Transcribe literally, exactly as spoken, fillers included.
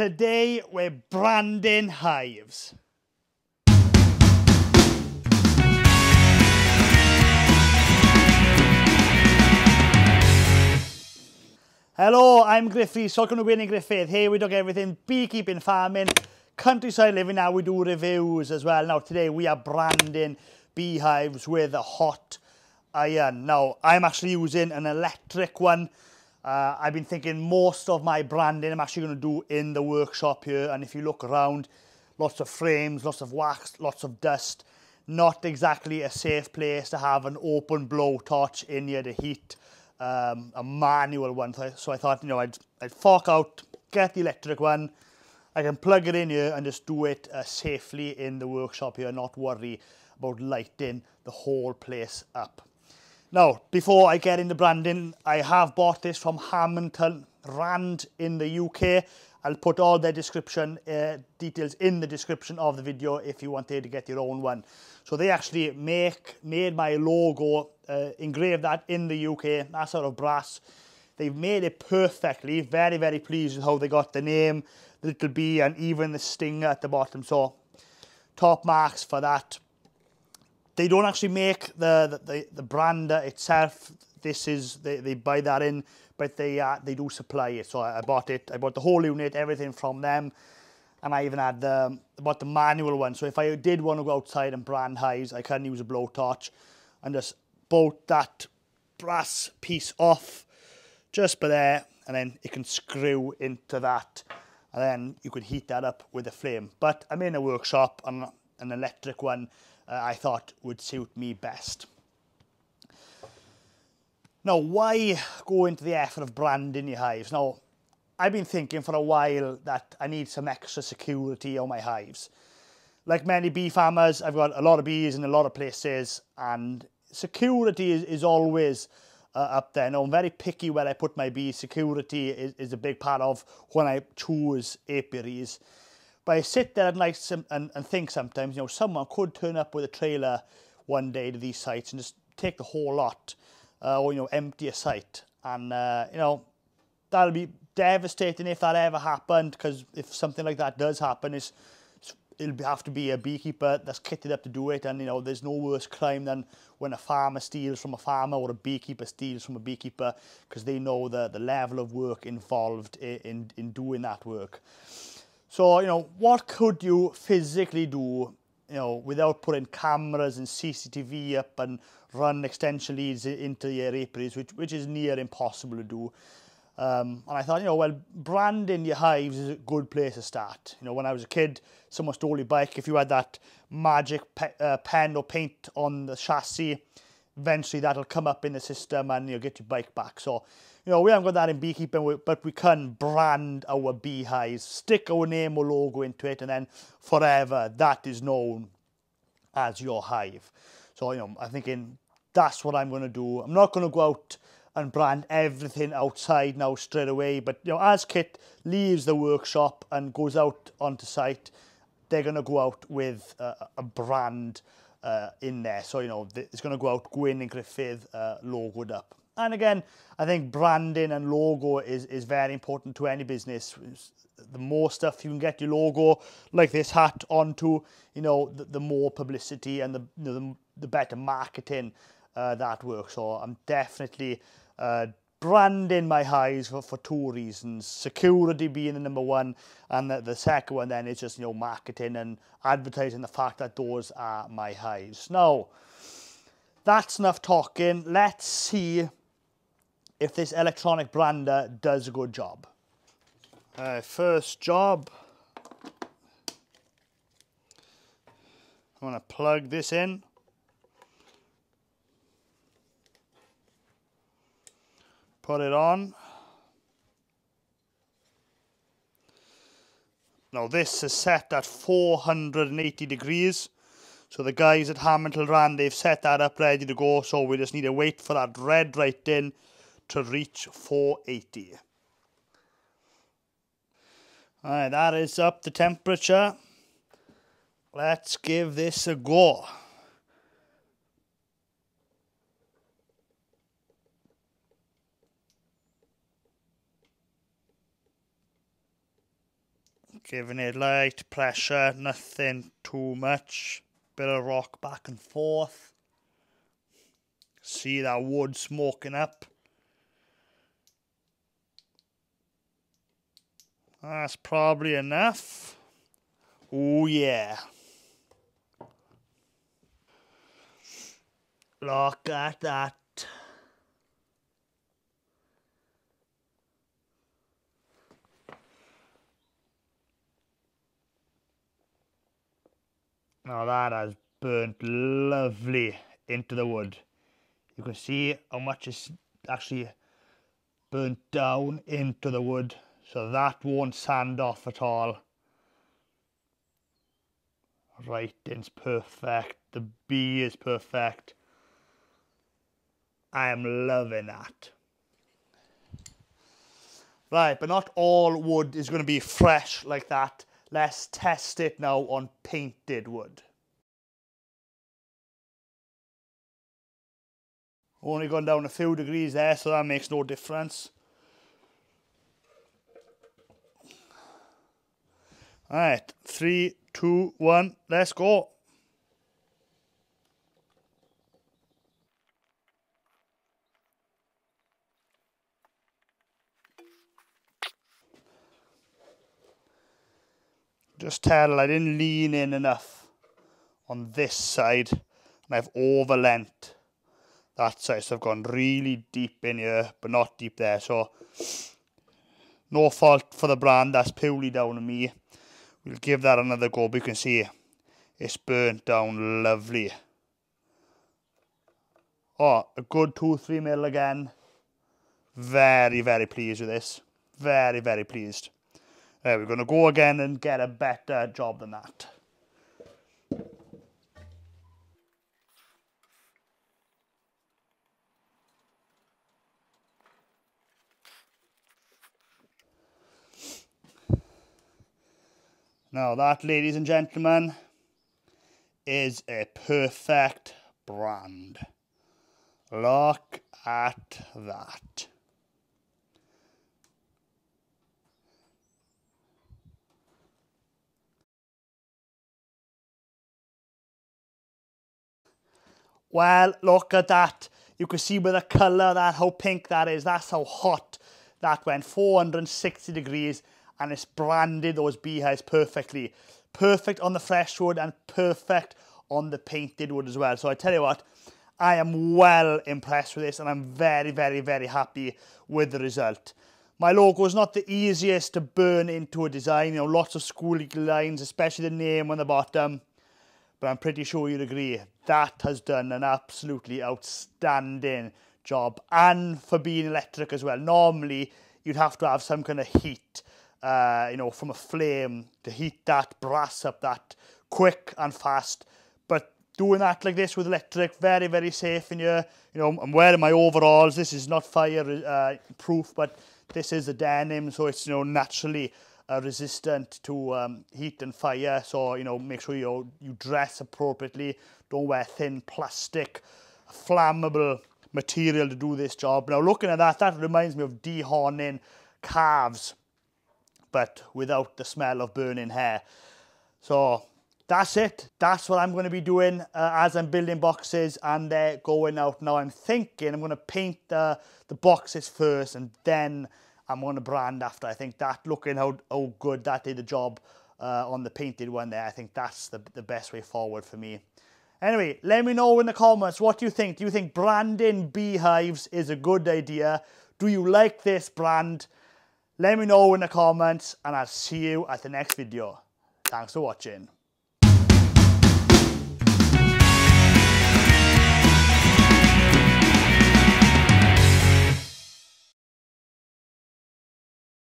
Today we're branding hives. Hello, I'm Griffy, so welcome to Gwenyn Gruffydd. Here we do everything beekeeping, farming, countryside living. Now we do reviews as well. Now today we are branding beehives with a hot iron. Now I'm actually using an electric one. Uh, I've been thinking most of my branding I'm actually going to do in the workshop here, and if you look around, lots of frames, lots of wax, lots of dust. Not exactly a safe place to have an open blow torch in here to heat um, a manual one. So I thought, you know, I'd, I'd fork out, get the electric one, I can plug it in here and just do it uh, safely in the workshop here, not worry about lighting the whole place up. Now, before I get into branding, I have bought this from Hamilton Rand in the U K. I'll put all their description uh, details in the description of the video if you wanted to get your own one. So they actually make made my logo, uh, engraved that in the U K. That's out of brass. They've made it perfectly. Very, very pleased with how they got the name, the little bee, and even the stinger at the bottom. So top marks for that. They don't actually make the, the, the brander itself. This is, they, they buy that in, but they uh, they do supply it. So I, I bought it, I bought the whole unit, everything from them. And I even had the, I bought the manual one. So if I did want to go outside and brand hives, I can use a blowtorch and just bolt that brass piece off just by there. And then it can screw into that. And then you could heat that up with a flame. But I'm in a workshop on an electric one. Uh, I thought would suit me best. Now, why go into the effort of branding your hives? Now, I've been thinking for a while that I need some extra security on my hives. Like many bee farmers, I've got a lot of bees in a lot of places, and security is, is always uh, up there. Now, I'm very picky where I put my bees. Security is, is a big part of when I choose apiaries. But I sit there at night and, and think sometimes, you know, someone could turn up with a trailer one day to these sites and just take the whole lot, uh, or, you know, empty a site. And, uh, you know, that'll be devastating if that ever happened, because if something like that does happen, it's, it'll have to be a beekeeper that's kitted up to do it. And, you know, there's no worse crime than when a farmer steals from a farmer or a beekeeper steals from a beekeeper, because they know the, the level of work involved in, in, in doing that work. So, you know, what could you physically do, you know, without putting cameras and C C T V up and run extension leads into your apiaries, which, which is near impossible to do. Um, and I thought, you know, well, branding your hives is a good place to start. You know, when I was a kid, someone stole your bike. If you had that magic pe uh, pen or paint on the chassis, eventually that'll come up in the system and you'll get your bike back. So, you know, we haven't got that in beekeeping, but we can brand our beehives, stick our name or logo into it, and then forever that is known as your hive. So, you know, I'm thinking that's what I'm going to do. I'm not going to go out and brand everything outside now straight away, but, you know, as Kit leaves the workshop and goes out onto site, they're going to go out with uh, a brand Uh, in there. So, you know, it's going to go out Gwenyn Gruffydd uh, logoed up. And again, I think branding and logo is, is very important to any business. The more stuff you can get your logo, like this hat, onto, you know, the, the more publicity and the, you know, the, the better marketing uh, that works. So I'm definitely uh, branding my hives for, for two reasons. Security being the number one, and the, the second one then is just, you know, marketing and advertising the fact that those are my hives. Now, that's enough talking. Let's see if this electronic brander does a good job. Uh, first job, I'm gonna plug this in. Put it on. Now this is set at four hundred eighty degrees. So the guys at Hamilton Rand, they've set that up ready to go. So we just need to wait for that red right in to reach four eighty. Alright, that is up to temperature. Let's give this a go. Giving it light pressure, nothing too much. Bit of rock back and forth. See that wood smoking up. That's probably enough. Oh yeah. Look at that. Now that has burnt lovely into the wood. You can see how much is actually burnt down into the wood. So that won't sand off at all. Writing's perfect. The bee is perfect. I am loving that. Right, but not all wood is going to be fresh like that. Let's test it now on painted wood. Only gone down a few degrees there, so that makes no difference. Alright, three, two, one, let's go. Just tell I didn't lean in enough on this side, and I've overlent that side, so I've gone really deep in here, but not deep there, so no fault for the brand, that's purely down to me. We'll give that another go, but you can see it's burnt down lovely. Oh, a good two, three mil again. Very, very pleased with this. Very, very pleased. There, we're going to go again and get a better job than that. Now that, ladies and gentlemen, is a perfect brand. Look at that. Well, look at that. You can see with the colour that, how pink that is. That's how hot that went. four hundred sixty degrees, and it's branded those beehives perfectly. Perfect on the fresh wood and perfect on the painted wood as well. So I tell you what, I am well impressed with this, and I'm very, very, very happy with the result. My logo is not the easiest to burn into a design. You know, lots of schooly lines, especially the name on the bottom. But I'm pretty sure you'd agree, that has done an absolutely outstanding job. And for being electric as well. Normally, you'd have to have some kind of heat, uh, you know, from a flame to heat that brass up that quick and fast. But doing that like this with electric, very, very safe in here. You know, I'm wearing my overalls. This is not fire uh, proof, but this is a denim, so it's, you know, naturally Uh, resistant to um, heat and fire, so you know, make sure you you dress appropriately. Don't wear thin plastic, flammable material to do this job. Now, looking at that, that reminds me of dehorning calves, but without the smell of burning hair. So that's it. That's what I'm going to be doing uh, as I'm building boxes, and they're going out now. I'm thinking I'm going to paint the the boxes first, and then I'm on a brand after. I think that, looking how, how good that did the job uh, on the painted one there, I think that's the, the best way forward for me. Anyway, let me know in the comments, what do you think? Do you think branding beehives is a good idea? Do you like this brand? Let me know in the comments, and I'll see you at the next video. Thanks for watching.